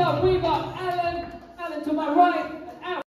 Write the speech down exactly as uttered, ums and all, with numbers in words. up, we've got Alan, Alan to my right.